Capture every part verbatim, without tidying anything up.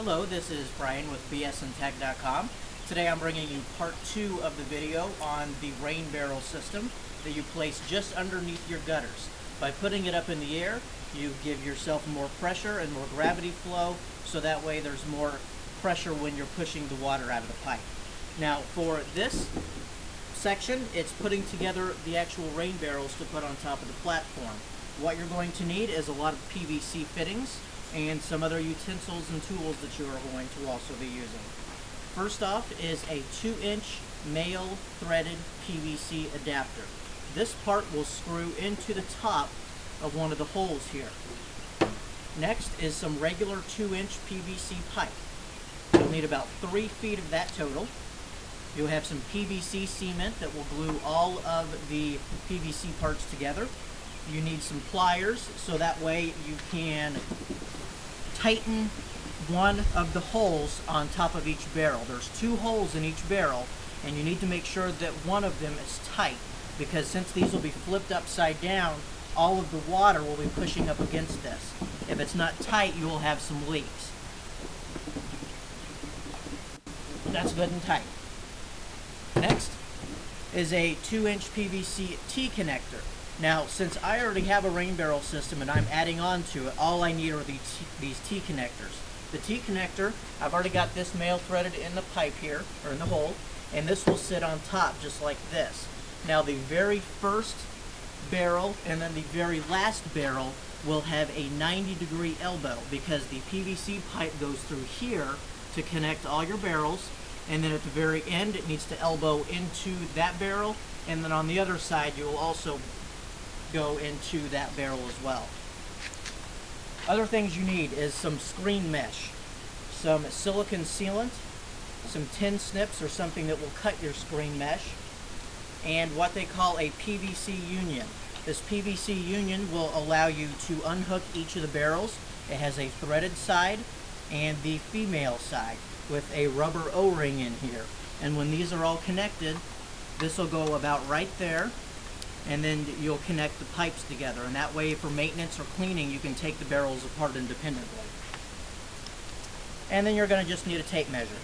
Hello, this is Brian with B S N Tech dot com. Today I'm bringing you part two of the video on the rain barrel system that you place just underneath your gutters. By putting it up in the air, you give yourself more pressure and more gravity flow, so that way there's more pressure when you're pushing the water out of the pipe. Now for this section, it's putting together the actual rain barrels to put on top of the platform. What you're going to need is a lot of P V C fittings and some other utensils and tools that you are going to also be using. First off is a two inch male threaded P V C adapter. This part will screw into the top of one of the holes here. Next is some regular two inch P V C pipe. You'll need about three feet of that total. You'll have some P V C cement that will glue all of the P V C parts together. You need some pliers, so that way you can tighten one of the holes on top of each barrel. There's two holes in each barrel, and you need to make sure that one of them is tight, because since these will be flipped upside down, all of the water will be pushing up against this. If it's not tight, you will have some leaks. That's good and tight. Next is a two inch P V C T-connector. Now, since I already have a rain barrel system and I'm adding on to it, all I need are these, these T-connectors. The T-connector, I've already got this male threaded in the pipe here, or in the hole, and this will sit on top just like this. Now, the very first barrel and then the very last barrel will have a ninety degree elbow, because the P V C pipe goes through here to connect all your barrels, and then at the very end it needs to elbow into that barrel, and then on the other side you will also go into that barrel as well. Other things you need is some screen mesh, some silicon sealant, some tin snips or something that will cut your screen mesh, and what they call a P V C union. This P V C union will allow you to unhook each of the barrels. It has a threaded side and the female side with a rubber O-ring in here. And when these are all connected, this will go about right there, and then you'll connect the pipes together, and that way for maintenance or cleaning you can take the barrels apart independently. And then you're going to just need a tape measure.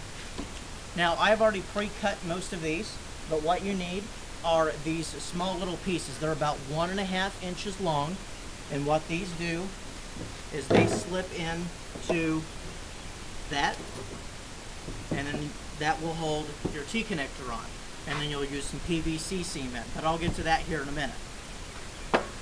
Now, I've already pre-cut most of these, but what you need are these small little pieces. They're about one and a half inches long, and what these do is they slip in to that, and then that will hold your T-connector on. And then you'll use some P V C cement, but I'll get to that here in a minute.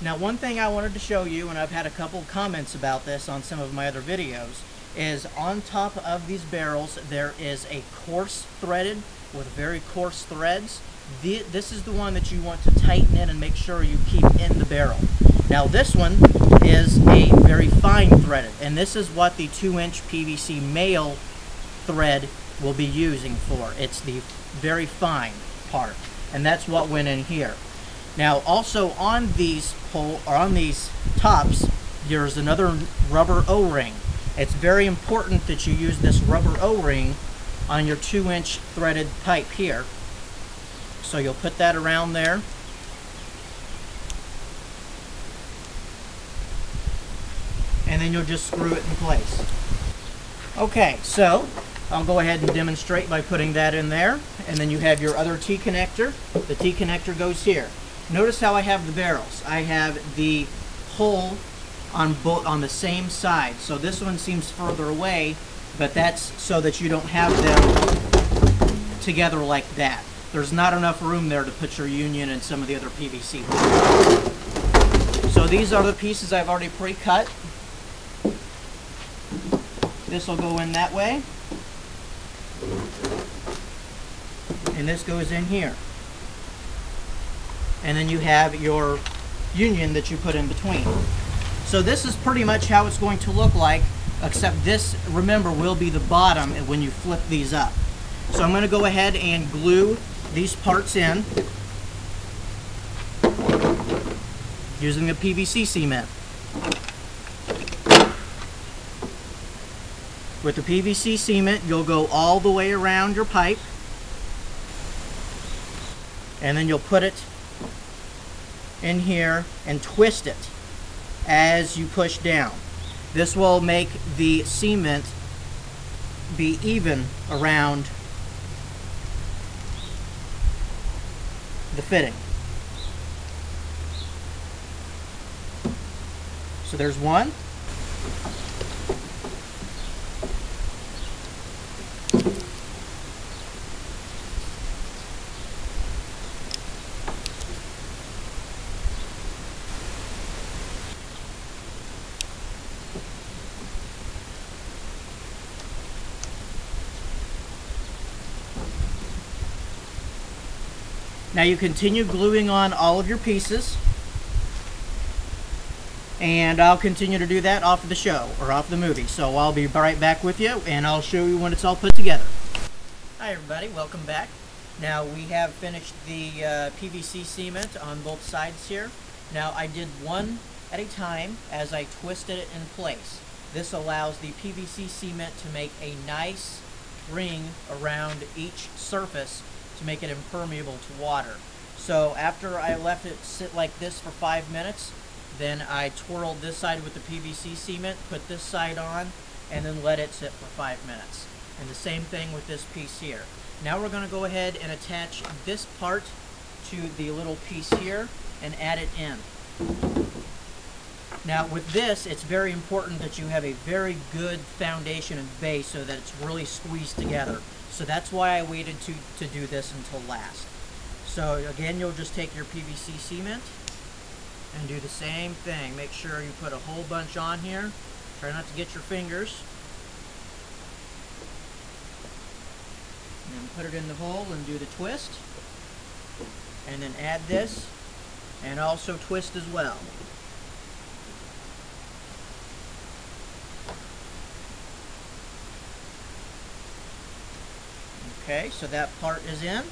Now, one thing I wanted to show you, and I've had a couple comments about this on some of my other videos, is on top of these barrels there is a coarse threaded with very coarse threads. The, this is the one that you want to tighten in and make sure you keep in the barrel. Now, this one is a very fine threaded, and this is what the two inch P V C male thread will be using for. It's the very fine part, and that's what went in here. Now, also on these hole or on these tops, there's another rubber O-ring. It's very important that you use this rubber O-ring on your two inch threaded pipe here. So you'll put that around there. And then you'll just screw it in place. Okay, so I'll go ahead and demonstrate by putting that in there, and then you have your other T-connector. The T-connector goes here. Notice how I have the barrels. I have the hole on both on the same side, so this one seems further away, but that's so that you don't have them together like that. There's not enough room there to put your union and some of the other P V C holes. So these are the pieces I've already pre-cut. This will go in that way. And this goes in here, and then you have your union that you put in between. So this is pretty much how it's going to look like, except this, remember, will be the bottom when you flip these up. So I'm going to go ahead and glue these parts in using the P V C cement. With the P V C cement, you'll go all the way around your pipe, and then you'll put it in here and twist it as you push down. This will make the cement be even around the fitting. So there's one. Now you continue gluing on all of your pieces, and I'll continue to do that off of the show or off the movie. So I'll be right back with you, and I'll show you when it's all put together. Hi everybody, welcome back. Now we have finished the uh, P V C cement on both sides here. Now I did one at a time as I twisted it in place. This allows the P V C cement to make a nice ring around each surface to make it impermeable to water. So after I left it sit like this for five minutes, then I twirled this side with the P V C cement, put this side on, and then let it sit for five minutes. And the same thing with this piece here. Now we're going to go ahead and attach this part to the little piece here and add it in. Now with this, it's very important that you have a very good foundation and base so that it's really squeezed together. So that's why I waited to, to do this until last. So again, you'll just take your P V C cement and do the same thing. Make sure you put a whole bunch on here. Try not to get your fingers. And then put it in the hole and do the twist. And then add this and also twist as well. Okay, so that part is in,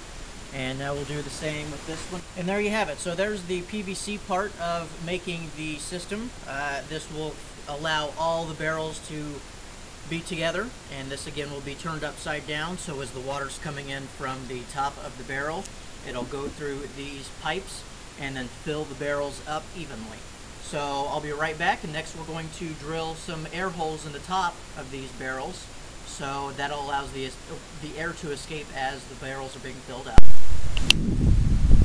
and now we'll do the same with this one. And there you have it. So there's the P V C part of making the system. Uh, this will allow all the barrels to be together, and this again will be turned upside down, so as the water's coming in from the top of the barrel, it'll go through these pipes and then fill the barrels up evenly. So I'll be right back, and next we're going to drill some air holes in the top of these barrels. So that allows the, the air to escape as the barrels are being filled up.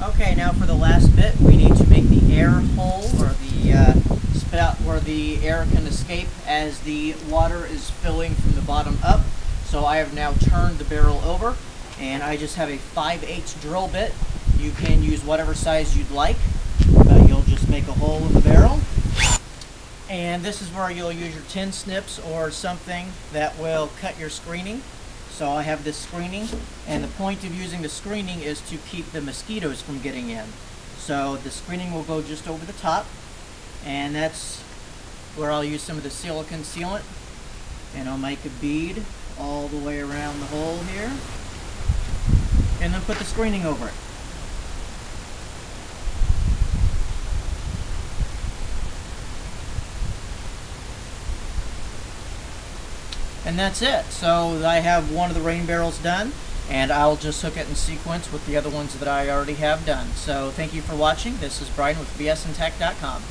Okay, now for the last bit, we need to make the air hole, or the uh, spout where the air can escape as the water is filling from the bottom up. So I have now turned the barrel over, and I just have a five eighths drill bit. You can use whatever size you'd like, but you'll just make a hole in the barrel. And this is where you'll use your tin snips or something that will cut your screening. So I have this screening, and the point of using the screening is to keep the mosquitoes from getting in. So the screening will go just over the top, and that's where I'll use some of the silicone sealant, and I'll make a bead all the way around the hole here, and then put the screening over it. And that's it. So I have one of the rain barrels done, and I'll just hook it in sequence with the other ones that I already have done. So thank you for watching. This is Brian with B S N Tech dot com.